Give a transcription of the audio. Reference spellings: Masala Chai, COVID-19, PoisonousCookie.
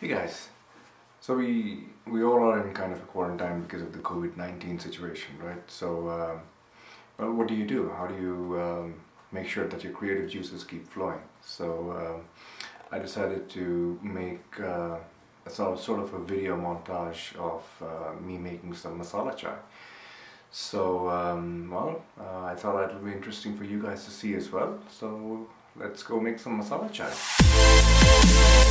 Hey guys, so we all are in kind of a quarantine because of the COVID-19 situation, right? So, but what do you do? How do you make sure that your creative juices keep flowing? So I decided to make sort of a video montage of me making some masala chai. So, I thought that would be interesting for you guys to see as well. So let's go make some masala chai.